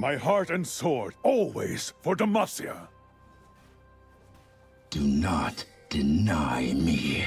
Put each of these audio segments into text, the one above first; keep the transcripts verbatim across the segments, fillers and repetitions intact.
My heart and sword, always for Demacia. Do not deny me.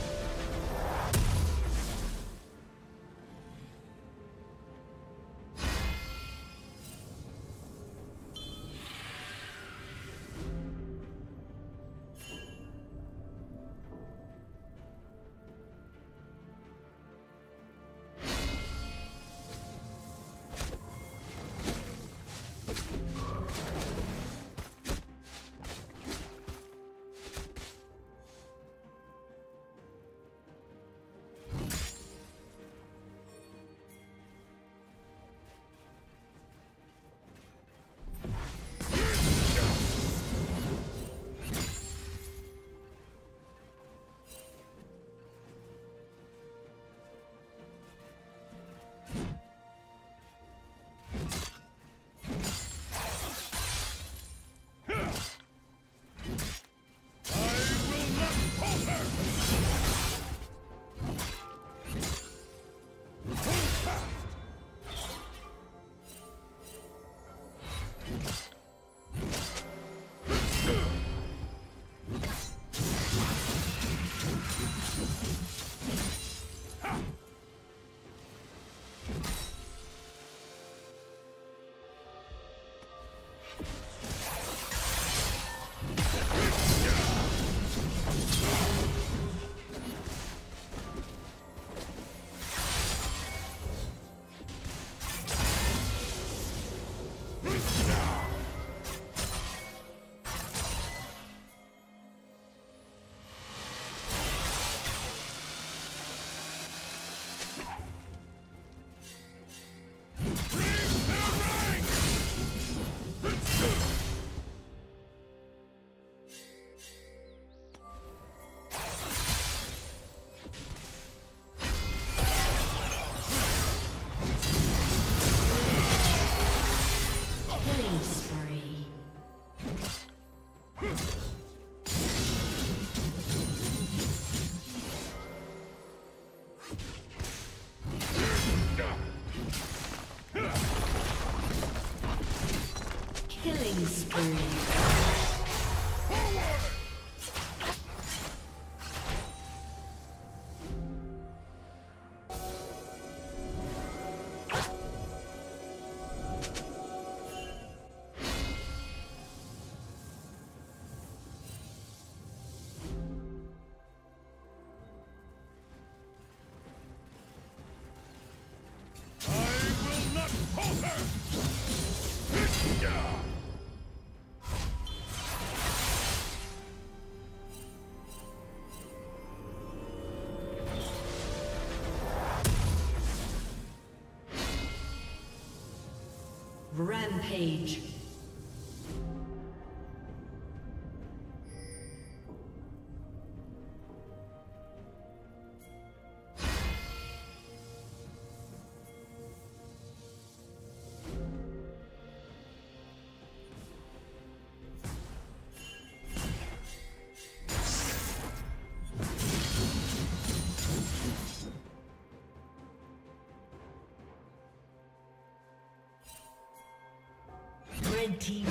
Killing spree. Rampage. Red team.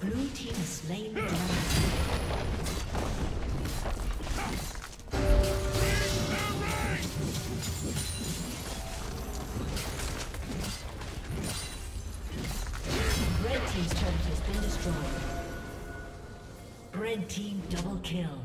Blue team has slain the dragon. Red team's turret has been destroyed. Red team double kill.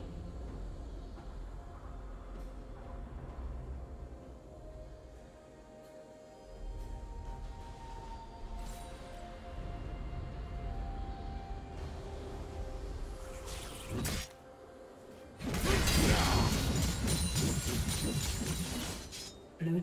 Blue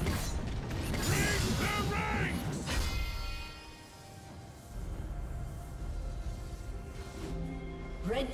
Red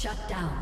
Shut down. Shut down.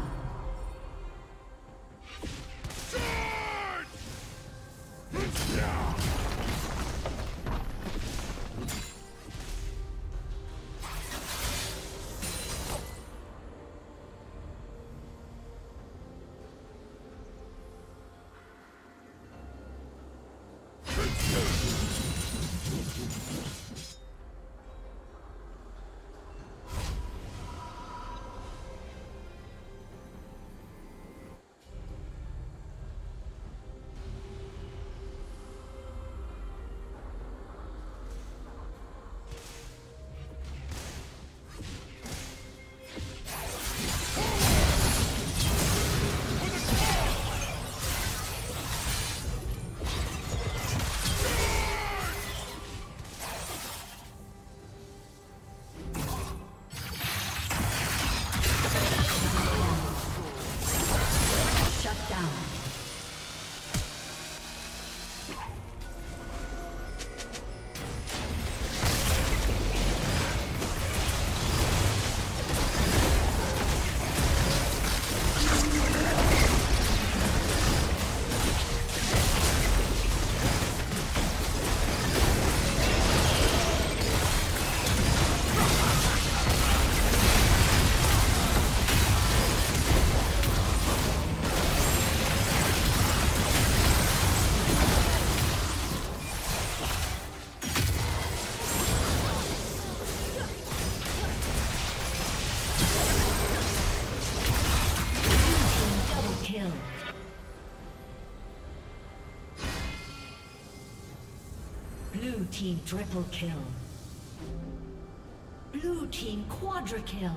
Team triple kill. Blue team quadra kill.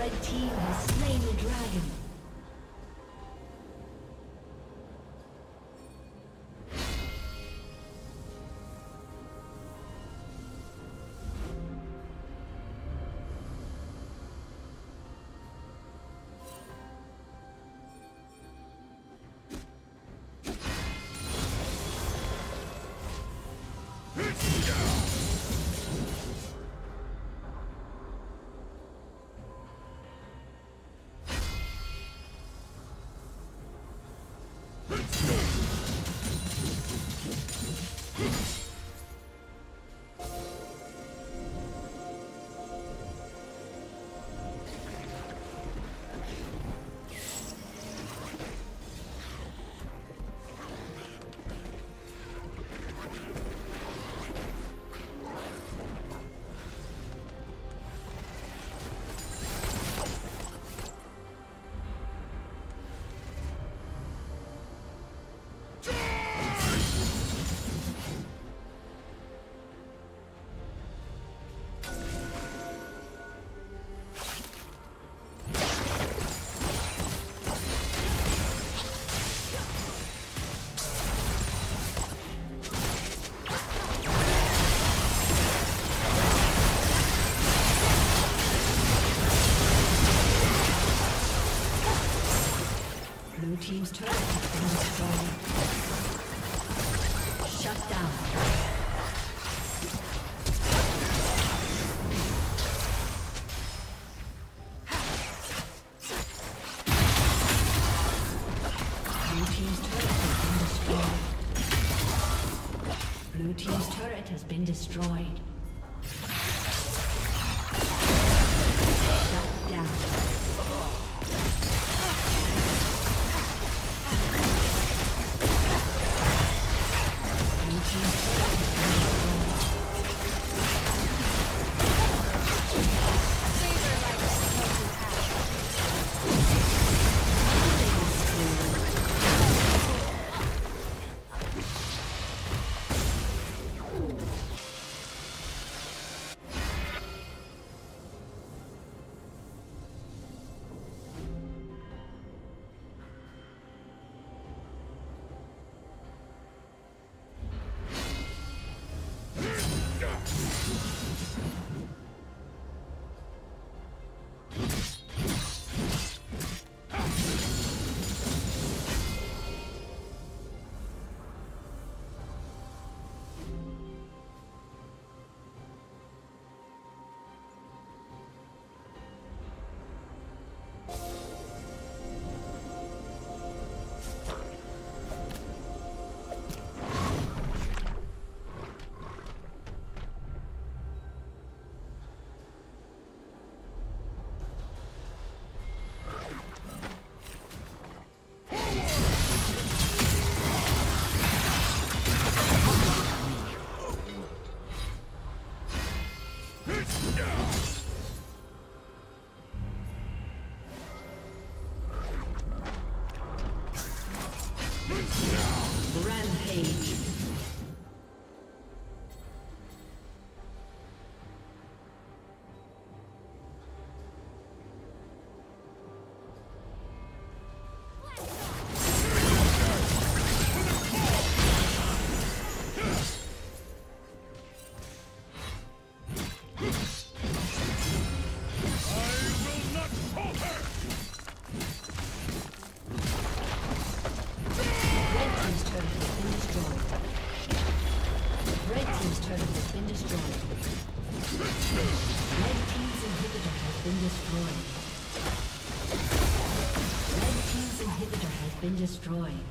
Red team has slain the dragon. Team's turret has been destroyed. Shut down. Blue team's turret has been destroyed. Blue team's turret has been destroyed. Destroyed. Red team's inhibitor has been destroyed.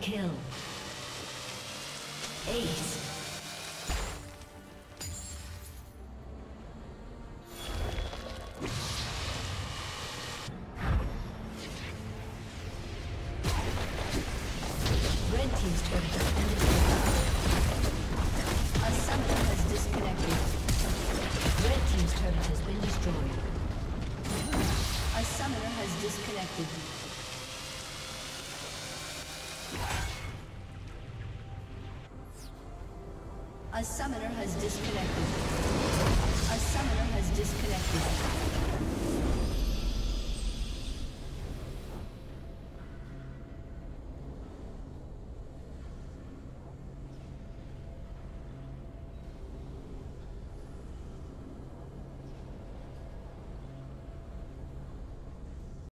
Kill. Ace. Red team's turret has been destroyed. A summoner has disconnected. Red team's turret has been destroyed. A summoner has disconnected. A summoner has disconnected. A summoner has disconnected.